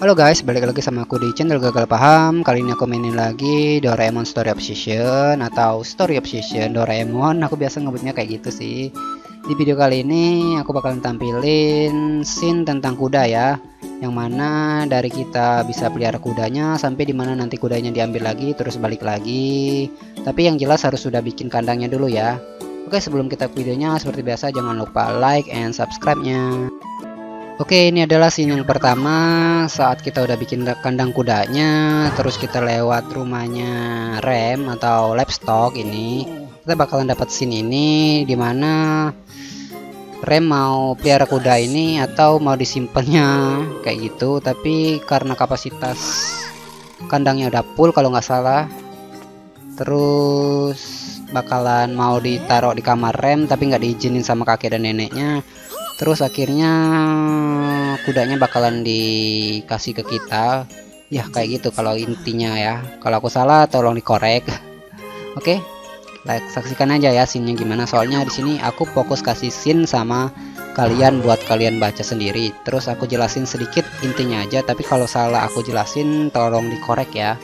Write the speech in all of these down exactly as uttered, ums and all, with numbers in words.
Halo guys, balik lagi sama aku di channel Gagal Paham. Kali ini aku mainin lagi Doraemon Story of Seasons atau Story of Seasons Doraemon. Aku biasa ngebutnya kayak gitu sih. Di video kali ini aku bakalan tampilin scene tentang kuda ya, yang mana dari kita bisa pelihara kudanya sampai dimana nanti kudanya diambil lagi terus balik lagi. Tapi yang jelas harus sudah bikin kandangnya dulu ya. Oke, sebelum kita ke videonya, seperti biasa jangan lupa like and subscribe nya. Oke, ini adalah scene yang pertama saat kita udah bikin kandang kudanya, terus kita lewat rumahnya Rem atau livestock. Ini kita bakalan dapat scene ini dimana Rem mau pelihara kuda ini atau mau disimpannya kayak gitu, tapi karena kapasitas kandangnya udah full kalau nggak salah, terus bakalan mau ditaruh di kamar Rem tapi nggak diizinin sama kakek dan neneknya. Terus akhirnya kudanya bakalan dikasih ke kita ya, kayak gitu kalau intinya ya. Kalau aku salah tolong dikorek. Oke, like, saksikan aja ya scene-nya gimana. Soalnya di sini aku fokus kasih scene sama kalian buat kalian baca sendiri. Terus aku jelasin sedikit intinya aja, tapi kalau salah aku jelasin tolong dikorek ya.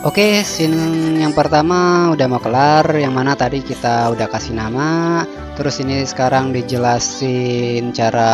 Oke, scene yang pertama udah mau kelar, yang mana tadi kita udah kasih nama. Terus ini sekarang dijelasin cara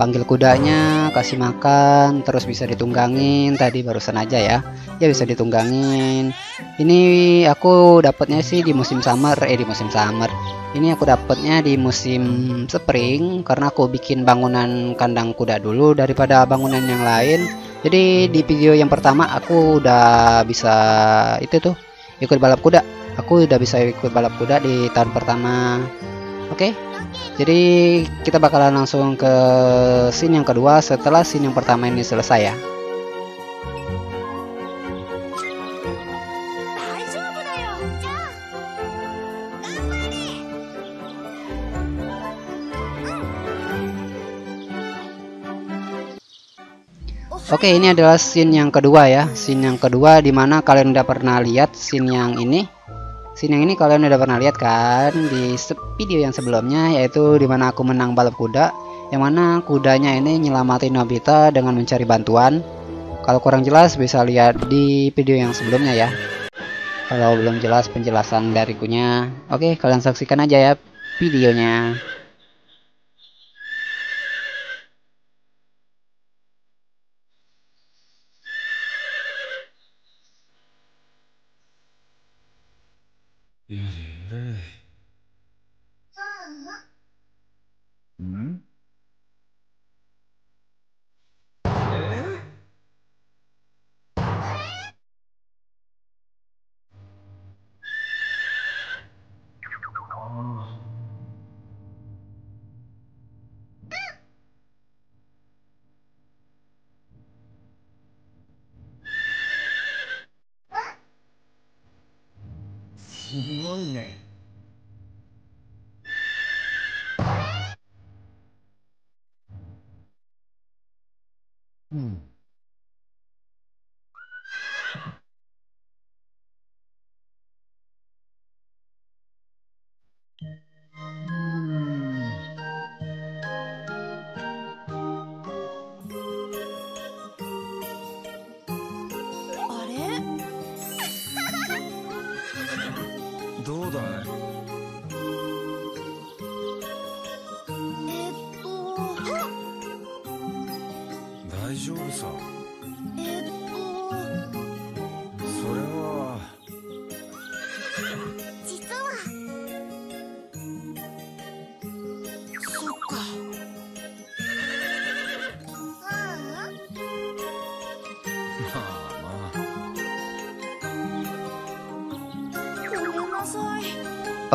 panggil kudanya, kasih makan, terus bisa ditunggangin. Tadi barusan aja ya, ya bisa ditunggangin. Ini aku dapatnya sih di musim summer, eh di musim summer. Ini aku dapatnya di musim spring karena aku bikin bangunan kandang kuda dulu daripada bangunan yang lain. Jadi di video yang pertama aku udah bisa itu tuh ikut balap kuda. Aku udah bisa ikut balap kuda di tahun pertama. Oke, okay? Jadi kita bakalan langsung ke scene yang kedua setelah scene yang pertama ini selesai ya. Oke, ini adalah scene yang kedua ya. Scene yang kedua dimana kalian udah pernah lihat scene yang ini. Scene yang ini kalian udah pernah lihat kan di video yang sebelumnya, yaitu dimana aku menang balap kuda, yang mana kudanya ini nyelamatin Nobita dengan mencari bantuan. Kalau kurang jelas bisa lihat di video yang sebelumnya ya. Kalau belum jelas penjelasan darikunya, oke kalian saksikan aja ya videonya. Hmm.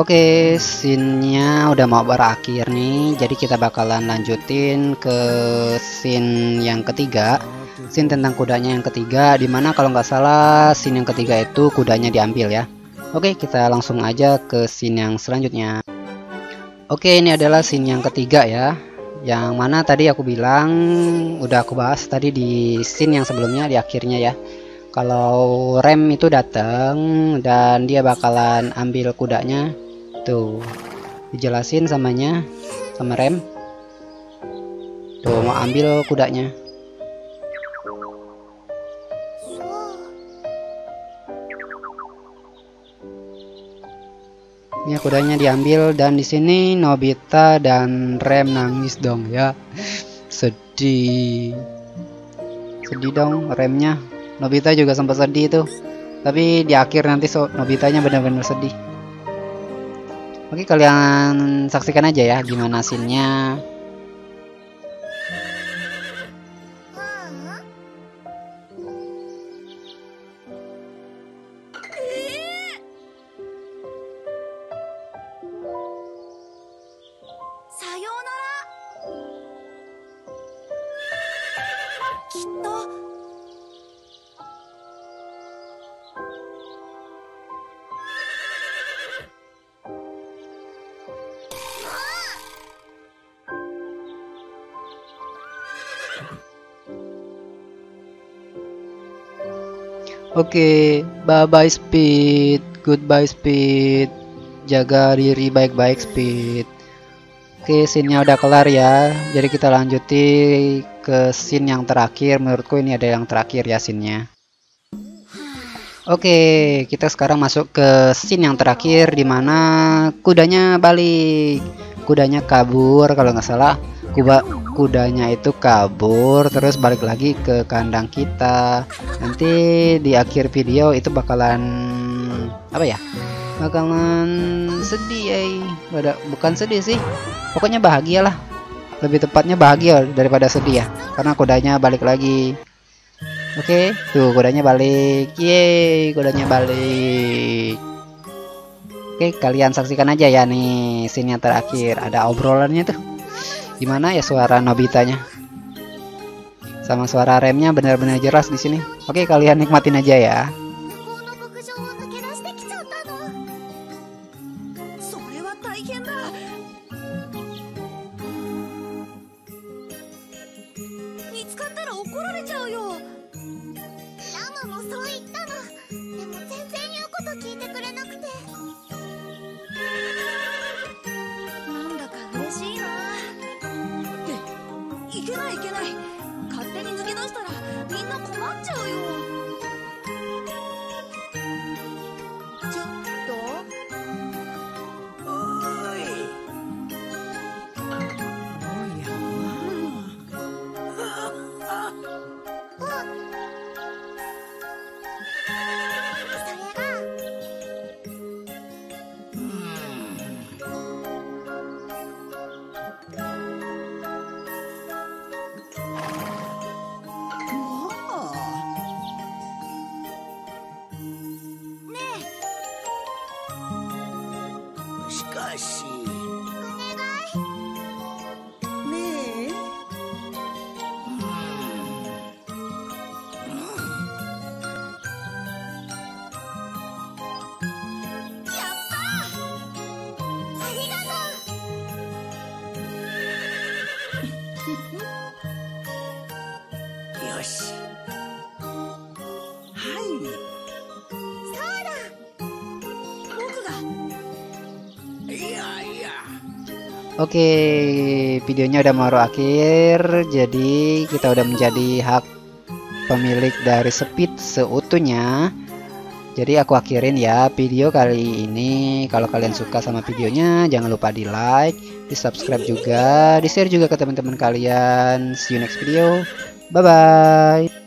Oke, scene-nya udah mau berakhir nih. Jadi kita bakalan lanjutin ke scene yang ketiga. Scene tentang kudanya yang ketiga, dimana kalau nggak salah scene yang ketiga itu kudanya diambil ya. Oke, kita langsung aja ke scene yang selanjutnya. Oke, ini adalah scene yang ketiga ya, yang mana tadi aku bilang udah aku bahas tadi di scene yang sebelumnya di akhirnya ya. Kalau Rem itu datang dan dia bakalan ambil kudanya. Tuh, dijelasin samanya sama Rem. Tuh, mau ambil kudanya. Ini kudanya diambil dan di sini Nobita dan Rem nangis dong ya. Sedih. Sedih dong Remnya. Nobita juga sempat sedih tuh, tapi di akhir nanti so Nobitanya benar-benar sedih. Oke, kalian saksikan aja ya gimana scene-nya. Oke, bye-bye Speed, goodbye Speed, jaga diri baik-baik Speed. Oke, scene-nya udah kelar ya, jadi kita lanjutin ke scene yang terakhir. Menurutku ini ada yang terakhir ya scene-nya. Oke, kita sekarang masuk ke scene yang terakhir, dimana kudanya balik, kudanya kabur kalau nggak salah. Kuba, kudanya itu kabur terus balik lagi ke kandang kita. Nanti di akhir video itu bakalan apa ya, bakalan sedih ya. Bada, bukan sedih sih, pokoknya bahagia lah, lebih tepatnya bahagia daripada sedih ya, karena kudanya balik lagi. Oke, tuh kudanya balik, yeay kudanya balik. Oke, kalian saksikan aja ya nih scene yang terakhir, ada obrolannya tuh. Gimana ya suara Nobitanya sama suara Remnya benar-benar jelas di sini. Oke, kalian nikmatin aja ya. kasih. Nih. Yappa. Arigato. Yoshi. Oke, okay, videonya udah mau akhir. Jadi kita udah menjadi hak pemilik dari Speed seutuhnya. Jadi aku akhirin ya video kali ini. Kalau kalian suka sama videonya, jangan lupa di like, di subscribe juga, di share juga ke teman-teman kalian. See you next video. Bye bye.